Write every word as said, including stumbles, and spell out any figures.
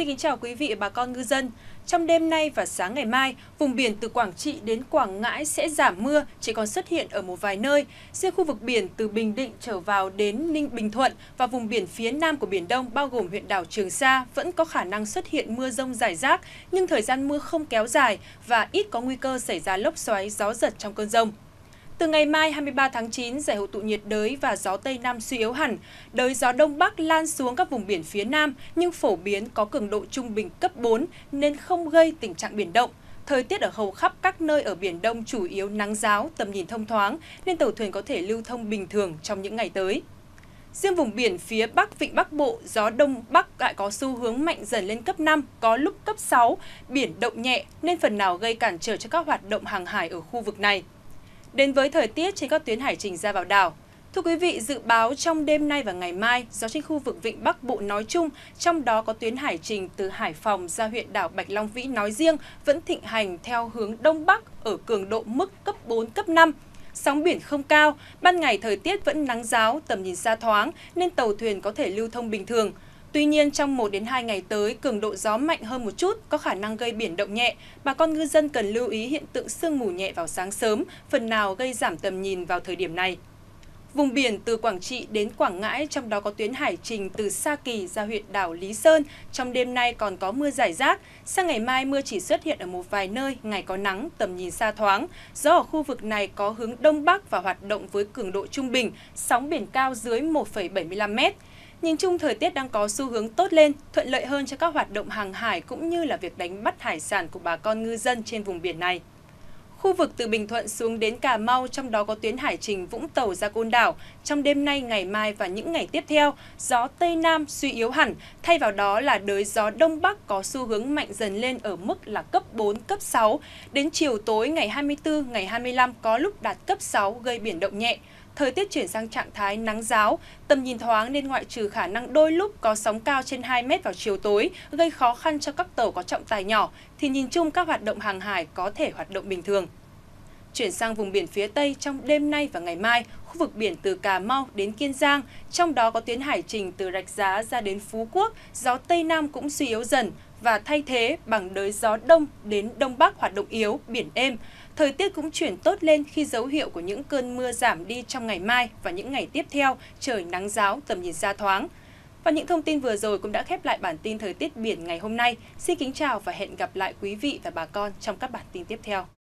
Xin kính chào quý vị và bà con ngư dân. Trong đêm nay và sáng ngày mai, vùng biển từ Quảng Trị đến Quảng Ngãi sẽ giảm mưa, chỉ còn xuất hiện ở một vài nơi. Riêng khu vực biển từ Bình Định trở vào đến Ninh Bình Thuận và vùng biển phía nam của Biển Đông bao gồm huyện đảo Trường Sa vẫn có khả năng xuất hiện mưa rông rải rác, nhưng thời gian mưa không kéo dài và ít có nguy cơ xảy ra lốc xoáy, gió giật trong cơn rông. Từ ngày mai hai mươi ba tháng chín, giải hội tụ nhiệt đới và gió Tây Nam suy yếu hẳn, đới gió Đông Bắc lan xuống các vùng biển phía Nam nhưng phổ biến có cường độ trung bình cấp bốn nên không gây tình trạng biển động. Thời tiết ở hầu khắp các nơi ở Biển Đông chủ yếu nắng ráo, tầm nhìn thông thoáng nên tàu thuyền có thể lưu thông bình thường trong những ngày tới. Riêng vùng biển phía Bắc Vịnh Bắc Bộ, gió Đông Bắc lại có xu hướng mạnh dần lên cấp năm, có lúc cấp sáu, biển động nhẹ nên phần nào gây cản trở cho các hoạt động hàng hải ở khu vực này. Đến với thời tiết trên các tuyến hải trình ra vào đảo. Thưa quý vị, dự báo trong đêm nay và ngày mai, gió trên khu vực Vịnh Bắc Bộ nói chung, trong đó có tuyến hải trình từ Hải Phòng ra huyện đảo Bạch Long Vĩ nói riêng, vẫn thịnh hành theo hướng Đông Bắc ở cường độ mức cấp bốn, cấp năm. Sóng biển không cao, ban ngày thời tiết vẫn nắng ráo, tầm nhìn xa thoáng nên tàu thuyền có thể lưu thông bình thường. Tuy nhiên, trong một đến hai ngày tới, cường độ gió mạnh hơn một chút, có khả năng gây biển động nhẹ. Bà con ngư dân cần lưu ý hiện tượng sương mù nhẹ vào sáng sớm, phần nào gây giảm tầm nhìn vào thời điểm này. Vùng biển từ Quảng Trị đến Quảng Ngãi, trong đó có tuyến hải trình từ Sa Kỳ ra huyện đảo Lý Sơn, trong đêm nay còn có mưa rải rác. Sang ngày mai, mưa chỉ xuất hiện ở một vài nơi, ngày có nắng, tầm nhìn xa thoáng. Gió ở khu vực này có hướng Đông Bắc và hoạt động với cường độ trung bình, sóng biển cao dưới một phẩy bảy mươi lăm mét. Nhìn chung thời tiết đang có xu hướng tốt lên, thuận lợi hơn cho các hoạt động hàng hải cũng như là việc đánh bắt hải sản của bà con ngư dân trên vùng biển này. Khu vực từ Bình Thuận xuống đến Cà Mau, trong đó có tuyến hải trình Vũng Tàu ra Côn Đảo, trong đêm nay, ngày mai và những ngày tiếp theo, gió Tây Nam suy yếu hẳn, thay vào đó là đới gió Đông Bắc có xu hướng mạnh dần lên ở mức là cấp bốn, cấp sáu. Đến chiều tối ngày hai mươi tư, ngày hai mươi lăm có lúc đạt cấp sáu gây biển động nhẹ. Thời tiết chuyển sang trạng thái nắng ráo, tầm nhìn thoáng nên ngoại trừ khả năng đôi lúc có sóng cao trên hai mét vào chiều tối gây khó khăn cho các tàu có trọng tài nhỏ, thì nhìn chung các hoạt động hàng hải có thể hoạt động bình thường. Chuyển sang vùng biển phía Tây, trong đêm nay và ngày mai, khu vực biển từ Cà Mau đến Kiên Giang, trong đó có tuyến hải trình từ Rạch Giá ra đến Phú Quốc, gió Tây Nam cũng suy yếu dần và thay thế bằng đới gió Đông đến Đông Bắc hoạt động yếu, biển êm. Thời tiết cũng chuyển tốt lên khi dấu hiệu của những cơn mưa giảm đi trong ngày mai và những ngày tiếp theo, trời nắng ráo, tầm nhìn xa thoáng. Và những thông tin vừa rồi cũng đã khép lại bản tin thời tiết biển ngày hôm nay. Xin kính chào và hẹn gặp lại quý vị và bà con trong các bản tin tiếp theo.